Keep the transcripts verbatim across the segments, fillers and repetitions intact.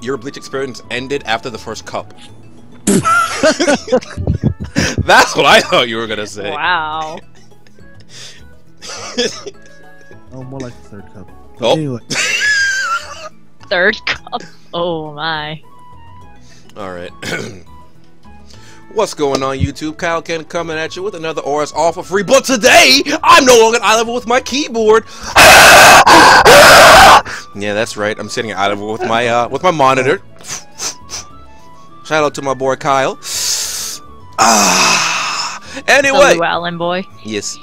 your Bleach experience ended after the first cup. That's what I thought you were gonna say. Wow. Oh, more like the third cup. But oh. Anyway. Third cup. Oh my. All right. What's going on, YouTube? Kaioken coming at you with another O R A S all for free. But today, I'm no longer at eye level with my keyboard. Yeah, that's right. I'm sitting at eye level with my uh, with my monitor. Shout out to my boy Kyle. Ah. Anyway, Lou Allen boy. Yes.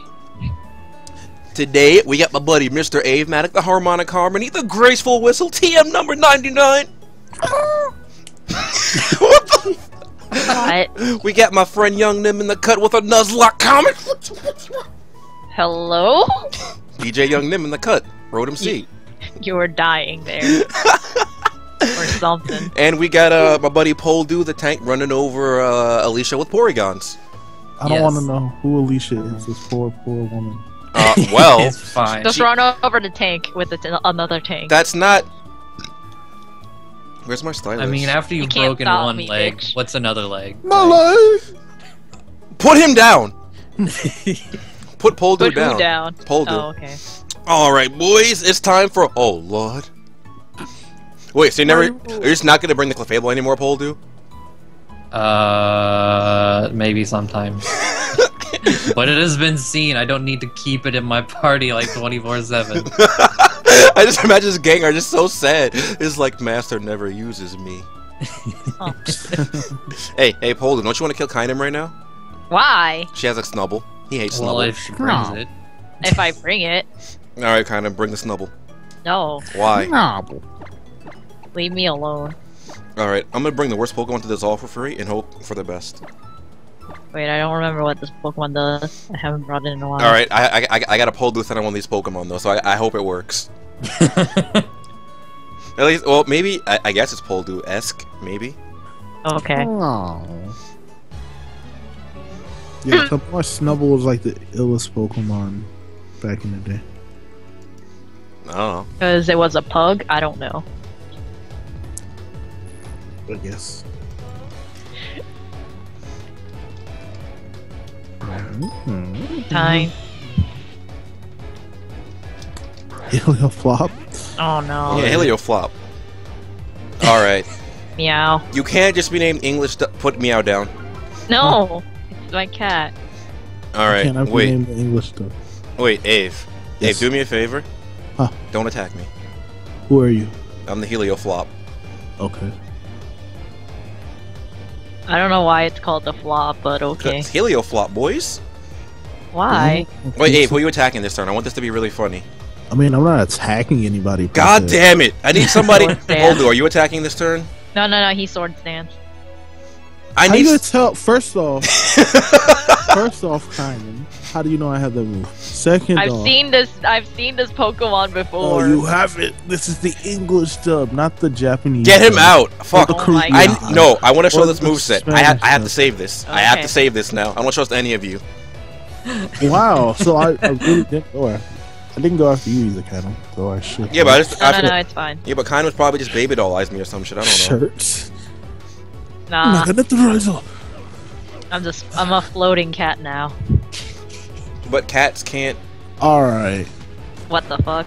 Today we got my buddy Mister Ave Matic, the harmonic harmony, the graceful whistle, T M number ninety-nine. What the? What? We got my friend Young Nim in the cut with a Nuzlocke comment. Hello? D J Young Nim in the cut. Rotom C. You were dying there. Or something. And we got uh, my buddy Poledoo the tank running over uh, Alicia with Porygons. I don't yes. want to know who Alicia is, this poor, poor woman. Uh, well. It's fine. Just she... run over the tank with the another tank. That's not... Where's my stylus? I mean, after you've you broken one me, leg, bitch. What's another leg? My like... leg! Put him down! Put Poledoo down. down. Poledoo. Oh, okay. Alright, boys, it's time for... Oh, Lord. Wait, so you never... Are you just not gonna bring the Clefable anymore, Poledoo? Uh... Maybe sometimes. But it has been seen, I don't need to keep it in my party like twenty-four seven. I just imagine this gang are just so sad. It's like, Master never uses me. Oh. Hey, hey, Poledoo, don't you want to kill Kynim right now? Why? She has a Snubble. He hates well, Snubble. Well, if she brings no. it. If I bring it. Alright, Kynim, bring the Snubble. No. Why? No. Leave me alone. Alright, I'm gonna bring the worst Pokemon to this all for free and hope for the best. Wait, I don't remember what this Pokemon does. I haven't brought it in a while. Alright, I, I, I got a Poledoo on one of these Pokemon though, so I, I hope it works. At least, well, maybe, I, I guess it's Poledoo-esque, maybe. Okay. Aww. Yeah, Pokemon Snubble was like the illest Pokemon back in the day. I don't know. Because it was a pug? I don't know. I guess. Mm-hmm. Time. Helio flop. Oh no. Yeah, Helio flop. All right. Meow. You can't just be named English. Put meow down. No, it's my cat. All right. Can't wait. Be named English stuff. Wait, Ave. Yes. Ave, do me a favor. Huh? Don't attack me. Who are you? I'm the Helio flop. Okay. I don't know why it's called the flop, but okay. It's Helio flop, boys. Why? Wait, Abe, who are you attacking this turn? I want this to be really funny. I mean, I'm not attacking anybody. God damn it! I need somebody. Poledoo, are you attacking this turn? No, no, no. He sword stands. I need to tell. First off, first off, Kynim, how do you know I have that move? Second I've off, seen this. I've seen this Pokemon before. Oh, you have it. This is the English dub, not the Japanese. Get him dub. out. Fuck. Oh I, no, I want to show or this moveset. I, ha I have to save this. Okay. I have to save this now. I don't want to show this to any of you. Wow. So I, I really didn't go after. I didn't go after you either, Kynim. So I should. Yeah, but I just. No, I no, no, it's fine. Yeah, but Kynim was probably just baby dollized me or some shit. I don't know. Shirts. Nah. I'm just. I'm a floating cat now. But cats can't. All right. What the fuck?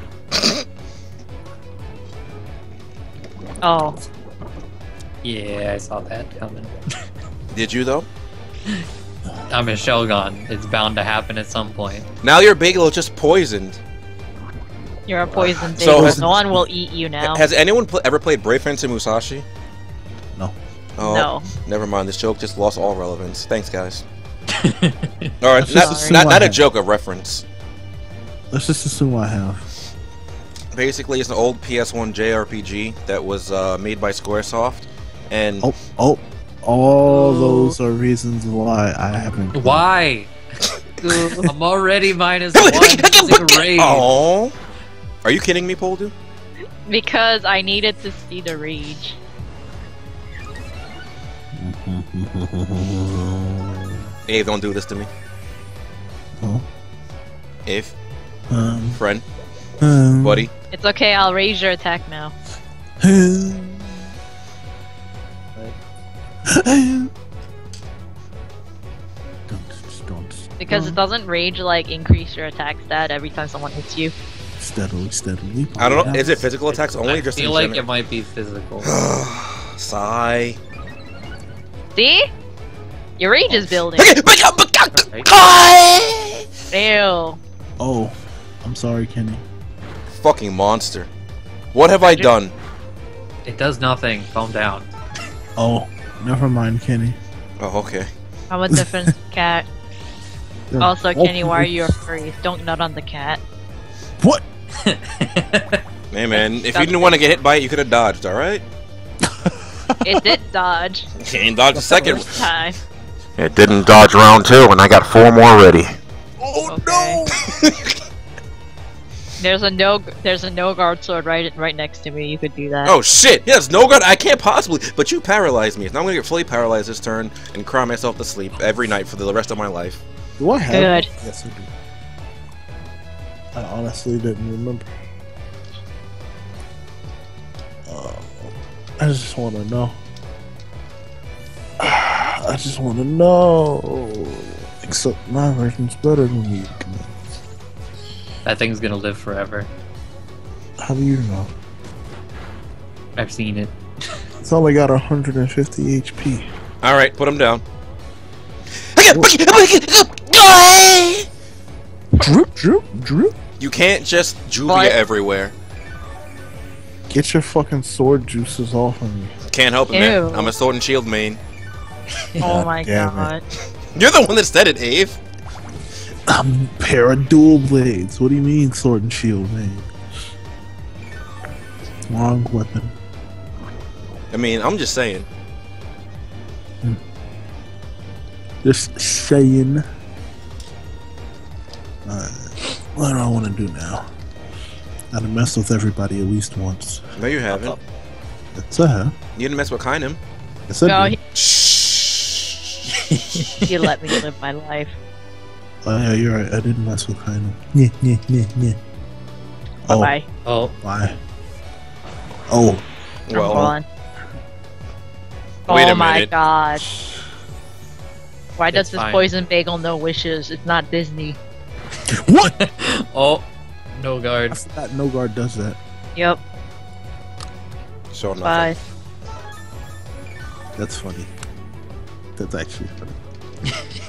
Oh. Yeah, I saw that coming. Did you though? I'm a Shelgon. It's bound to happen at some point. Now your Bagel's just poisoned. You're a poisoned Bagel. So no one will eat you now. Has anyone pl ever played Brave Fencer Musashi? No. Oh, no. Never mind. This joke just lost all relevance. Thanks, guys. All right, not, not, not a joke, a reference. Let's just assume I have. Basically, it's an old P S one J R P G that was uh, made by Squaresoft, and oh, oh, all those are reasons why I haven't. Played. Why? I'm already minus one. Oh, are you kidding me, Poledoo? Because I needed to see the rage. Hey, don't do this to me. Oh. If um, friend, um, buddy. It's okay. I'll raise your attack now. Because it doesn't rage like increase your attack stat every time someone hits you. Steadily, steadily. I don't know. Is it physical attacks only? I just feel like it might be physical. Sigh. See? Your rage is building. Ew. Oh, I'm sorry, Kenny. Fucking monster. What have I done? It does nothing. Calm down. Oh, never mind, Kenny. Oh, okay. I'm a different cat. Also, Kenny, why are you afraid? Don't nut on the cat. What? Hey, man, if you didn't want to get hit by it, you could have dodged, alright? It did dodge. You can't dodge the second time. It didn't dodge round two, and I got four more ready. Oh, okay. No! There's a no. There's a no guard sword right right next to me. You could do that. Oh shit! Yes, no guard. I can't possibly. But you paralyzed me. So now I'm gonna get fully paralyzed this turn and cry myself to sleep every night for the rest of my life. Do I have? Good. Yes, I do. I honestly didn't remember. Uh, I just want to know. I just want to know. Except my version's better than you. That thing's gonna live forever. How do you know? I've seen it. It's only got one hundred fifty H P. Alright, put him down. Droop, droop, droop. You can't just Juvia everywhere. Get your fucking sword juices off of me. Can't help it, Ew. man. I'm a sword and shield main. Oh my god. You're the one that said it, Ave. I'm pair of dual blades. What do you mean, sword and shield, man? Wrong weapon. I mean, I'm just saying. Just saying. Uh, what do I want to do now? I done messed with everybody at least once. No, you haven't. That's a huh. You didn't mess with Kynim. That's a no. He... You let me live my life. Oh yeah, you're right. I didn't mess with Kynim. Yeah, yeah, yeah, yeah. Oh. Bye. Oh. Bye. Oh. Well. On. Wait oh my god. Why it's does this fine. poison bagel know wishes? It's not Disney. What? Oh. No guard. I forgot no guard does that. Yep. So nothing. Bye. That's funny. That's actually funny.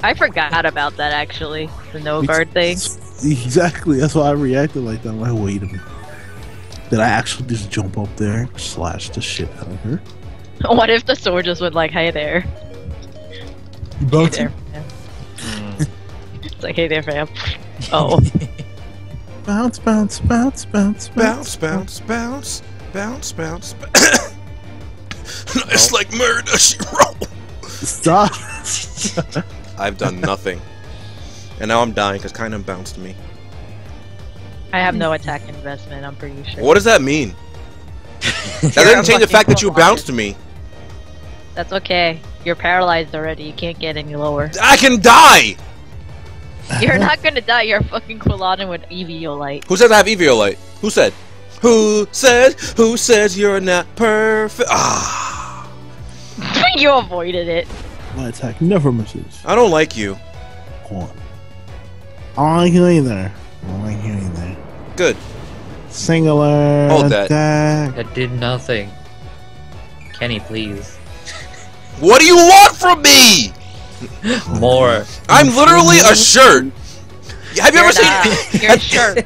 I forgot about that actually, the no guard thing. Exactly, that's why I reacted like that. I'm like, wait a minute. Did I actually just jump up there and slash the shit out of her? What if the sword just went like, hey there? You both? Hey there, mm. It's like, hey there, fam. Oh. Bounce, bounce, bounce, bounce, bounce, bounce, bounce, bounce, bounce, bounce. It's like murder, she rolled. Stop. I've done nothing. And now I'm dying because Kynim bounced me. I have no attack investment, I'm pretty sure. What does that mean? That doesn't change the fact that you bounced me. That's okay. You're paralyzed already. You can't get any lower. I can die! You're not gonna die. You're fucking Quilladin with Eviolite. Who says I have Eviolite? Who said? Who says? Who says you're not perfect? Ah. You avoided it. My attack never misses. I don't like you. Hold on. I don't like you either. I don't like you either. Good. Singular. Hold that. Attack. That did nothing. Kenny, please. What do you want from me? More. I'm literally a shirt. Have you You're ever seen? You're a shirt.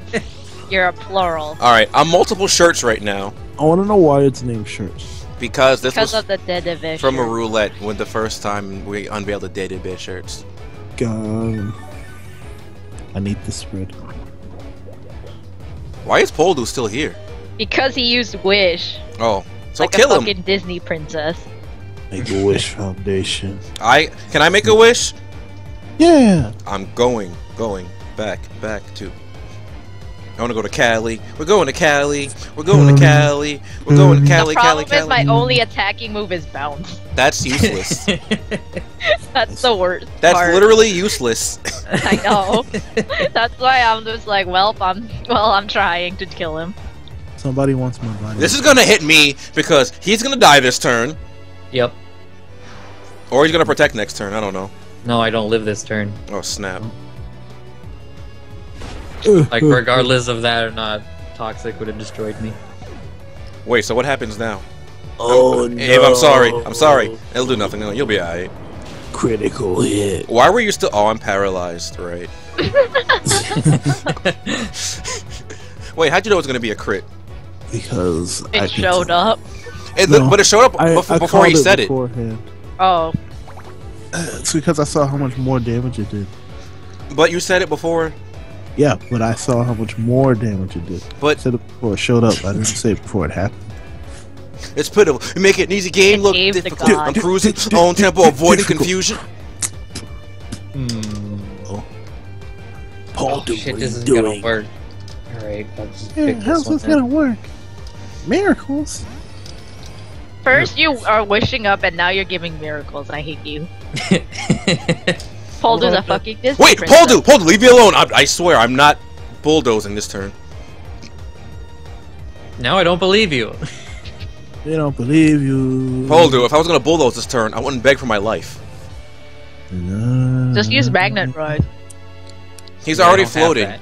You're a plural. All right, I'm multiple shirts right now. I want to know why it's named shirts. Because this because was of the Dedede from shirt. a roulette when the first time we unveiled the Dedede shirts. God. I need the spread. Why is Poledoo still here? Because he used Wish. Oh, so like kill a fucking him. Disney princess. Make a Wish Foundation. I can I make a wish? Yeah. I'm going, going back, back to. I want to go to Cali. We're going to Cali. We're going to Cali. We're going to Cali. The problem Cali, Cali. is my only attacking move is bounce. That's useless. That's the worst. That's part. literally useless. I know. That's why I'm just like, well, I'm well, I'm trying to kill him. Somebody wants my body. This is gonna hit me because he's gonna die this turn. Yep. Or he's gonna protect next turn, I don't know. No, I don't live this turn. Oh, snap. Like, regardless of that or not, Toxic would have destroyed me. Wait, so what happens now? Oh, I'm, no. Abe, I'm sorry. I'm sorry. It'll do nothing. You'll be alright. Critical hit. Why were you still... Oh, I'm paralyzed, right? Wait, how'd you know it was going to be a crit? Because... It I showed could... up. It, no, but it showed up I, before, I before he it said beforehand. It. Oh. It's because I saw how much more damage it did. But you said it before? Yeah, but I saw how much more damage it did. But I said it before it showed up. I didn't say it before it happened. It's pitiful. You make it an easy game. It Look, difficult. I'm cruising. Own tempo, avoiding confusion. Hmm. Oh, oh shit, this is doing? gonna work. Alright, let's just yeah, pick how's this, this gonna work? Miracles? First you are wishing up, and now you're giving miracles. I hate you. Poldu's a fucking Disney Wait, Poledoo! Poledoo, leave me alone! I, I swear, I'm not bulldozing this turn. Now I don't believe you. They don't believe you. Poledoo, if I was gonna bulldoze this turn, I wouldn't beg for my life. No. Just use Magnet Rod. He's yeah, already floated.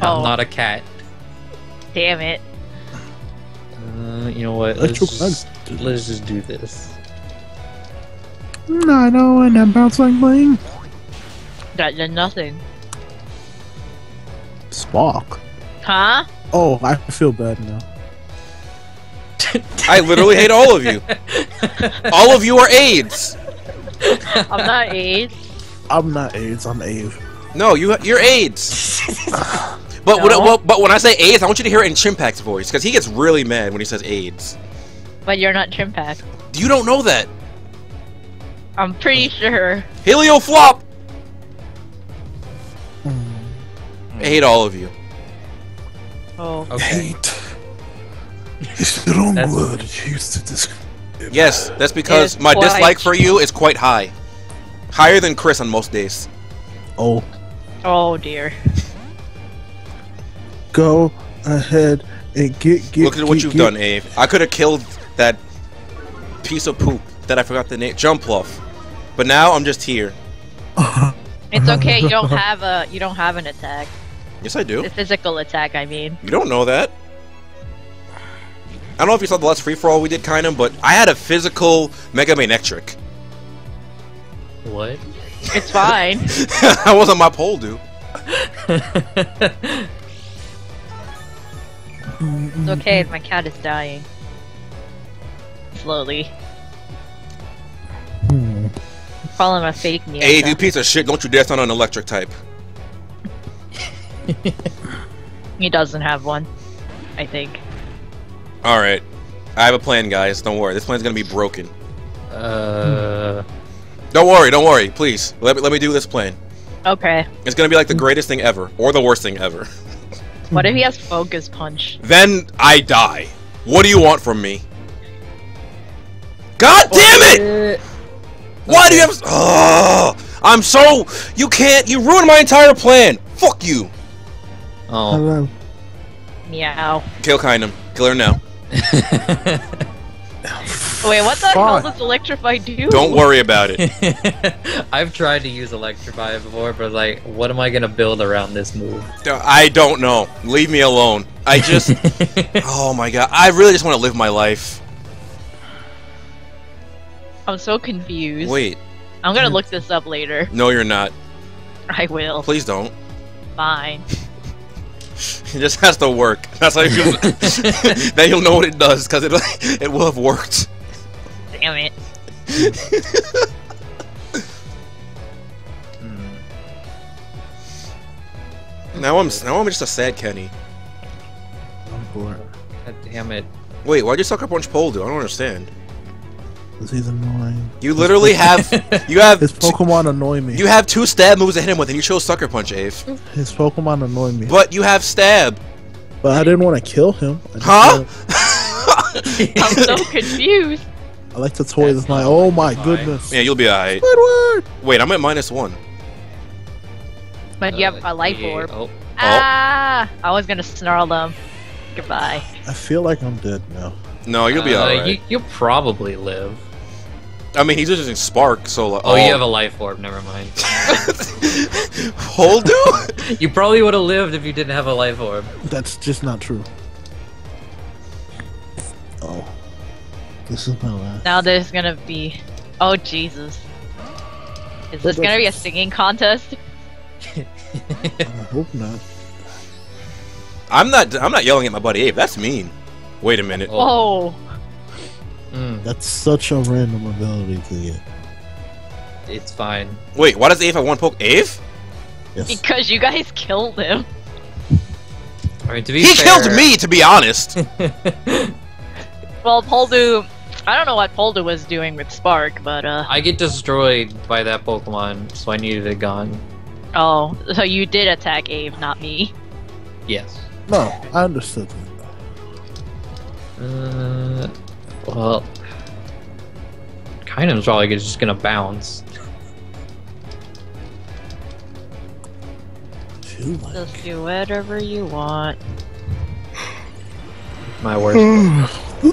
Oh. I'm not a cat. Damn it. Uh, you know what? Let's just, let's just do this. I know, and then bounce like bling. That did nothing. Spark. Huh? Oh, I feel bad now. I literally hate all of you. All of you are AIDS. I'm not AIDS. I'm not AIDS. I'm Ave. No, you you're AIDS. But no. when, well, but when I say AIDS, I want you to hear it in Chimpak's voice because he gets really mad when he says AIDS. But you're not Chimpak. You don't know that. I'm pretty sure. Helio flop. Mm. I hate all of you. Oh. Okay. Hate. It's the wrong that's word used to describe. Yes, that's because my quite. dislike for you is quite high. Higher than Chris on most days. Oh. Oh dear. Go ahead and get get Look at get, what you've get. done, Ave. I could have killed that piece of poop that I forgot the name. Jumpluff. But now I'm just here. It's okay, you don't have a you don't have an attack. Yes I do. A physical attack, I mean. You don't know that. I don't know if you saw the last free-for-all we did, Kynim, but I had a physical Mega Manectric. What? It's fine. I wasn't my Poledoo. It's okay, my cat is dying. Slowly. Hmm. Call him a fake news. Hey, you piece of shit, don't you dare sound on an electric type. He doesn't have one, I think. Alright. I have a plan, guys. Don't worry. This plan's gonna be broken. Uh... Don't worry. Don't worry. Please. Let me, let me do this plan. Okay. It's gonna be like the greatest thing ever. Or the worst thing ever. What if he has Focus Punch? Then I die. What do you want from me? God damn it! Why do you have... Oh, I'm so... You can't... You ruined my entire plan. Fuck you. Oh. Hello. Meow. Kill Kynim. Kill her now. Wait, what the hell does Electrify do? Don't worry about it. I've tried to use Electrify before, but like, what am I gonna build around this move? I don't know. Leave me alone. I just... Oh my god. I really just want to live my life. I'm so confused. Wait. I'm gonna look this up later. No, you're not. I will. Please don't. Fine. It just has to work. That's how you Then you'll know what it does, because it, it will have worked. Damn it. hmm. Now I'm now I'm just a sad Kenny. I'm bored. God damn it. Wait, why'd you sucker punch Poledoo? I don't understand. Because he's annoying. You literally have you have his Pokemon annoy me. You have two stab moves to hit him with, and you chose Sucker Punch, Ave. His Pokemon annoy me. But you have stab. But I didn't want to kill him. Huh? I'm so confused. I like to toy with my. Oh my fine. goodness. Yeah, you'll be alright. Wait, I'm at minus one. But you have a life yeah. orb. Oh. Ah! I was gonna snarl them. Goodbye. I feel like I'm dead now. No, you'll be uh, alright. You, you'll probably live. I mean, he's using Spark, so like, oh, oh, you have a Life Orb. Never mind. Poledoo? You probably would have lived if you didn't have a Life Orb. That's just not true. Oh, this is my last. Now there's gonna be, oh Jesus, is this gonna be a singing contest? I hope not. I'm not. I'm not yelling at my buddy Abe. That's mean. Wait a minute. Oh. oh. Mm. That's such a random ability to get. It's fine. Wait, why does Ave have one poke? Ave? Yes. Because you guys killed him. I mean, to be he fair... killed me, to be honest. Well, Poledoo... I don't know what Poledoo was doing with Spark, but... uh. I get destroyed by that Pokemon, so I needed it gone. Oh, so you did attack Ave, not me. Yes. No, I understood that. Uh... Well, Kynim's probably just gonna bounce. Just do whatever you want. My worst.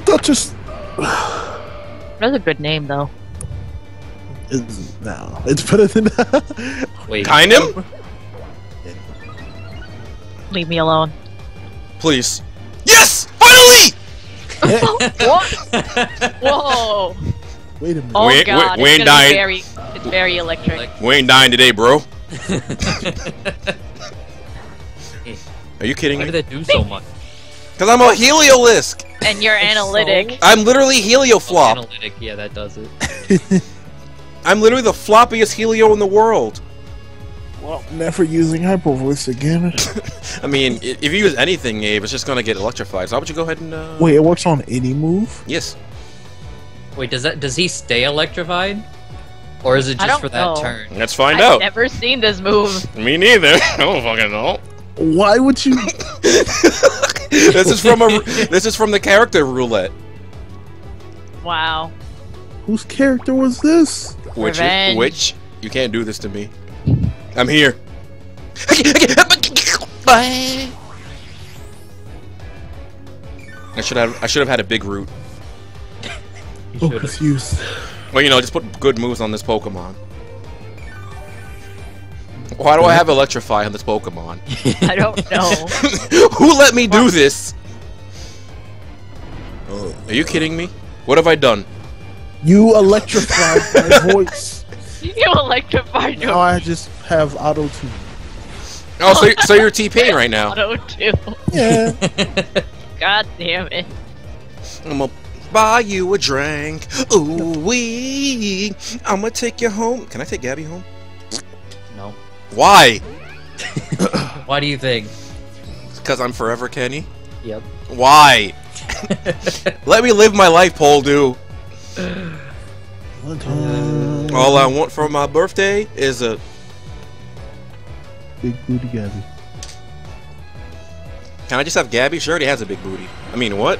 That just. That's a good name, though. It's, no, it's better than. Wait, Kynim? Leave me alone. Please. Yes! Finally! What? Whoa! Wait a minute. Oh we, god, we, we it's, dying. Very, it's very electric. We ain't dying today, bro. Are you kidding Why me? Why did that do so much? Because I'm a Heliolisk! And you're analytic. So... I'm literally Helio flop. Oh, analytic, yeah, that does it. I'm literally the floppiest Helio in the world. Well, never using Hyper Voice again. I mean, if you use anything, Abe, it's just gonna get electrified. So why would you go ahead and? Uh... Wait, it works on any move? Yes. Wait, does that does he stay electrified, or is it just for that know. turn? Let's find I've out. I've never seen this move. Me neither. I don't fucking know. Why would you? This is from a. This is from the character roulette. Wow. Whose character was this? Which? Which? You can't do this to me. I'm here. Bye. I should have. I should have had a big root. So confused. Well, you know, just put good moves on this Pokemon. Why do I have Electrify on this Pokemon? I don't know. Who let me do this? Oh, are you kidding me? What have I done? You electrified my voice. You electrified your. No, I just have auto tune. Oh, so, so you're T-Pain right now. Auto tune. Yeah. God damn it. I'ma buy you a drink. Ooh wee. I'ma take you home. Can I take Gabby home? No. Why? Why do you think? Because I'm forever Kenny. Yep. Why? Let me live my life, Poledoo. Uh, All I want for my birthday is a big booty Gabby. Can I just have Gabby? She already has a big booty. I mean, what?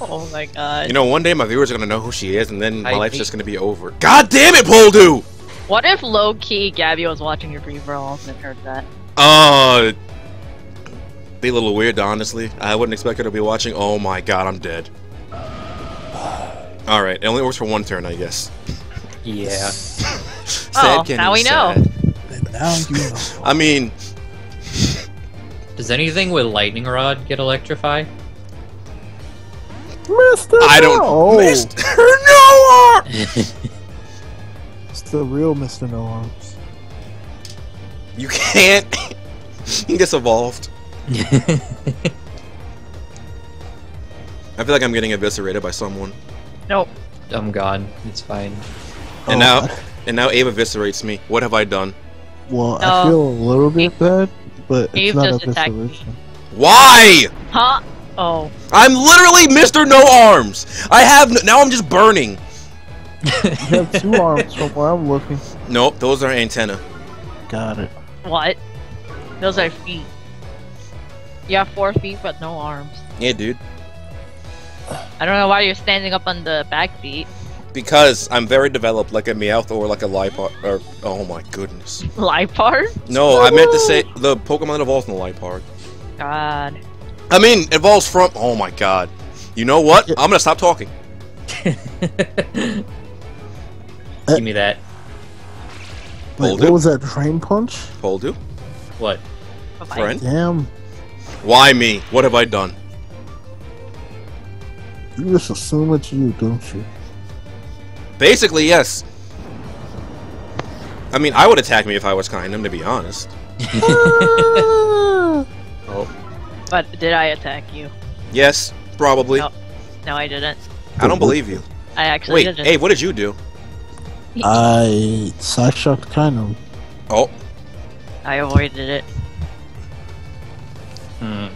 Oh my god. You know, one day my viewers are going to know who she is, and then my I life's think... just going to be over. God damn it, Poledoo! What if low-key Gabby was watching your free for all and heard that? Uh... Be a little weird, honestly. I wouldn't expect her to be watching. Oh my god, I'm dead. All right, it only works for one turn, I guess. Yeah. Sad, oh, now we sad. know. Now you know. I mean, does anything with lightning rod get electrified? Mister I don't. No. Mister No. It's the real Mister No Arms. You can't. He gets evolved. I feel like I'm getting eviscerated by someone. Nope. I'm gone. It's fine. And oh, now, I... and now Ave eviscerates me. What have I done? Well, no. I feel a little bit Ave, bad, but Ave it's not evisceration. Why? Huh? Oh. I'm literally Mister No Arms. I have no, now. I'm just burning. You have two arms from where I'm looking. Nope, those are antenna. Got it. What? Those are feet. You have four feet, but no arms. Yeah, dude. I don't know why you're standing up on the back feet. Because I'm very developed, like a Meowth or like a Liepard. Or, oh my goodness. Liepard? No, Woo! I meant to say the Pokemon that evolves in the Liepard. God. I mean, evolves from. Oh my god. You know what? I'm gonna stop talking. Give me that. Wait, what was that? Train punch? Poledoo? What? Friend? Damn. Why me? What have I done? You just assume it's you, don't you? Basically, yes. I mean, I would attack me if I was Kynim, to be honest. Oh. But did I attack you? Yes, probably. No, no I didn't. I don't believe you. I actually Wait, didn't. Wait, hey, what did you do? I side-shocked Kynim. Oh. I avoided it. Hmm.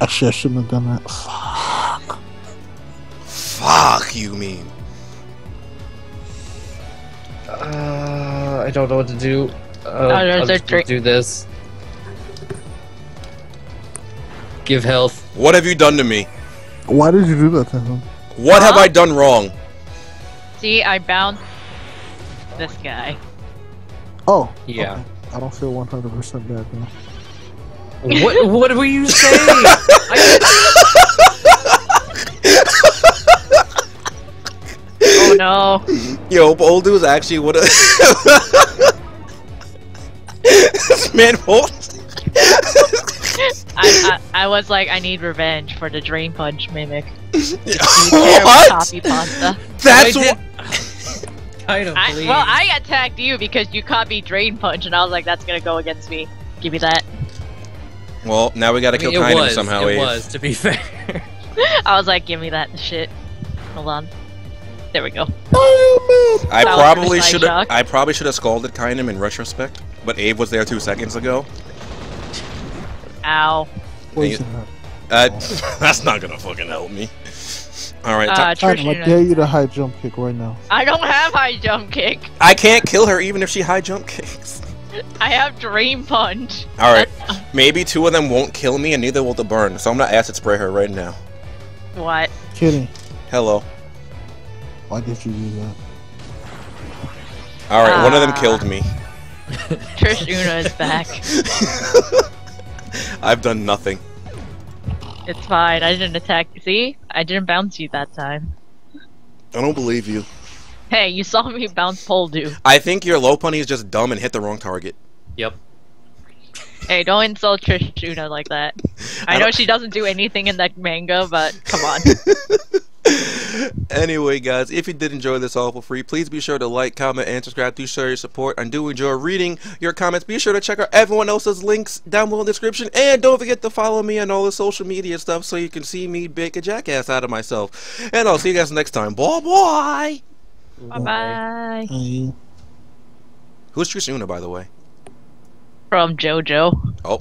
Actually, I shouldn't have done that. Fuck. Fuck, you mean. Uh, I don't know what to do. Uh, I'm just gonna do this. Give health. What have you done to me? Why did you do that to him? What huh? have I done wrong? See, I bound this guy. Oh. Yeah. Okay. I don't feel one hundred percent bad now. What, what were you saying? Oh no. Yo, Poledoo is actually what a... This man holds. I, I, I was like, I need revenge for the Drain Punch Mimic. What? Copy pasta. That's what... I don't I, well, I attacked you because you caught me Drain Punch, and I was like, that's gonna go against me. Give me that. Well, now we gotta I mean, kill Kynim somehow. It Eve. was, to be fair. I was like, give me that shit. Hold on. There we go. I that probably should have. I probably should have scalded Kynim in retrospect, but Ave was there two seconds ago. Ow. You, uh, that's not gonna fucking help me. Alright, uh, Trishuna. I dare you to high jump kick right now. I don't have high jump kick. I can't kill her even if she high jump kicks. I have Drain Punch. Alright, maybe two of them won't kill me and neither will the burn, so I'm gonna acid spray her right now. What? Kidding. Hello. Why did you do that? Alright, uh, one of them killed me. Trishuna is back. I've done nothing. It's fine, I didn't attack. See? I didn't bounce you that time. I don't believe you. Hey, you saw me bounce Poledoo. I think your Lopunny is just dumb and hit the wrong target. Yep. Hey, don't insult Trishuna like that. I, I know she doesn't do anything in that manga, but come on. Anyway, guys, if you did enjoy this all for free, please be sure to like, comment, and subscribe. Do share your support. I do enjoy reading your comments. Be sure to check out everyone else's links down below in the description. And don't forget to follow me on all the social media stuff so you can see me bake a jackass out of myself. And I'll see you guys next time. Bye-bye! Bye-bye. Who's Trishuna, by the way? From JoJo. Oh.